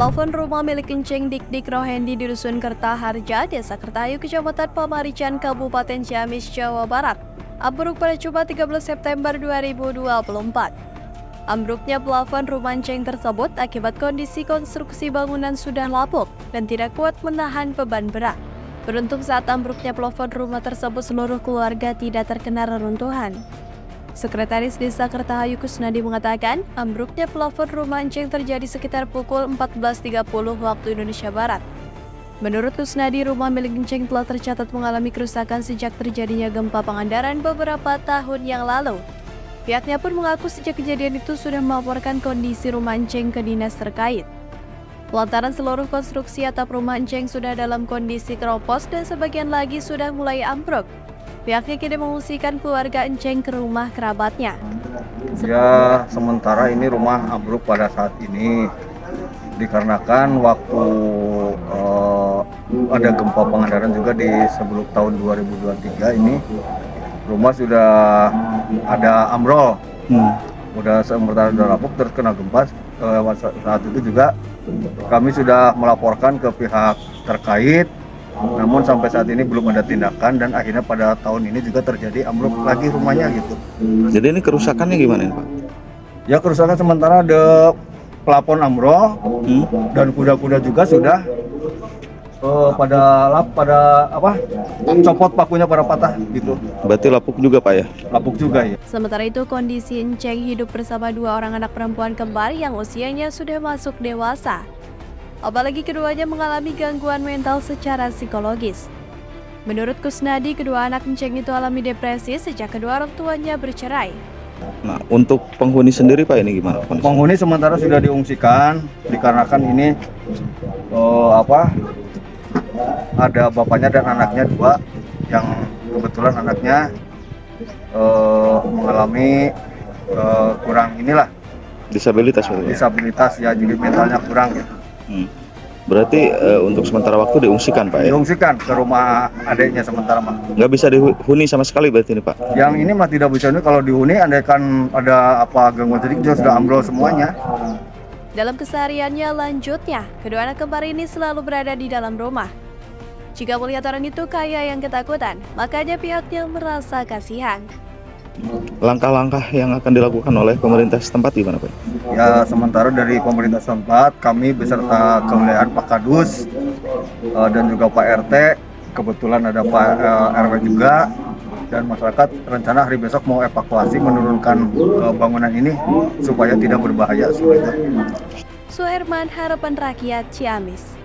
Plafon rumah milik Enceng Dikdik Rohendi di Dusun Kertaharja, Desa Kertahayu, Kecamatan Pamarican, Kabupaten Ciamis, Jawa Barat, ambruk pada Jumat 13 September 2024. Ambruknya plafon rumah Enceng tersebut akibat kondisi konstruksi bangunan sudah lapuk dan tidak kuat menahan beban berat. Beruntung saat ambruknya plafon rumah tersebut seluruh keluarga tidak terkena reruntuhan. Sekretaris Desa Kertahayu Kusnadi mengatakan, ambruknya plafon rumah Enceng terjadi sekitar pukul 14.30 waktu Indonesia Barat. Menurut Kusnadi, rumah milik Enceng telah tercatat mengalami kerusakan sejak terjadinya gempa Pangandaran beberapa tahun yang lalu. Pihaknya pun mengaku sejak kejadian itu sudah melaporkan kondisi rumah Enceng ke dinas terkait. Lantaran seluruh konstruksi atap rumah Enceng sudah dalam kondisi keropos dan sebagian lagi sudah mulai ambruk. Pihaknya kini mengungsikan keluarga Enceng ke rumah kerabatnya. Ya, sementara ini rumah ambruk pada saat ini dikarenakan waktu ada gempa Pangandaran juga di sebelum tahun 2023 ini rumah sudah ada ambrol, udah sementara sudah lapuk terus kena gempa. Saat itu juga kami sudah melaporkan ke pihak terkait. Namun sampai saat ini belum ada tindakan dan akhirnya pada tahun ini juga terjadi ambruk lagi rumahnya gitu. Jadi ini kerusakannya gimana ya Pak? Ya kerusakan sementara ada plafon ambrol dan kuda-kuda juga sudah copot pakunya pada patah gitu. Berarti lapuk juga Pak ya? Lapuk juga ya. Sementara itu kondisi Enceng hidup bersama dua orang anak perempuan kembar yang usianya sudah masuk dewasa. Apalagi keduanya mengalami gangguan mental secara psikologis. Menurut Kusnadi, kedua anak Enceng itu alami depresi sejak kedua orang tuanya bercerai. Nah, untuk penghuni sendiri Pak ini gimana? Penghuni sementara sudah diungsikan dikarenakan ini ada bapaknya dan anaknya dua yang kebetulan anaknya mengalami kurang inilah disabilitas ya, jadi mentalnya kurang gitu. Berarti untuk sementara waktu diungsikan Pak ya? Diungsikan ke rumah adiknya sementara Pak. Nggak bisa dihuni sama sekali berarti ini Pak? Yang ini mah tidak bisa dihuni, kalau dihuni andaikan ada gangguan sedikit sudah ambrol semuanya. Dalam kesehariannya lanjutnya, kedua anak kembar ini selalu berada di dalam rumah. Jika melihat orang itu kaya yang ketakutan, makanya pihaknya merasa kasihan. Langkah-langkah yang akan dilakukan oleh pemerintah setempat gimana Pak? Ya sementara dari pemerintah setempat kami beserta kewilayahan Pak Kadus dan juga Pak RT, kebetulan ada Pak RW juga, dan masyarakat rencana hari besok mau evakuasi menurunkan bangunan ini supaya tidak berbahaya. Suherman, Harapan Rakyat, Ciamis.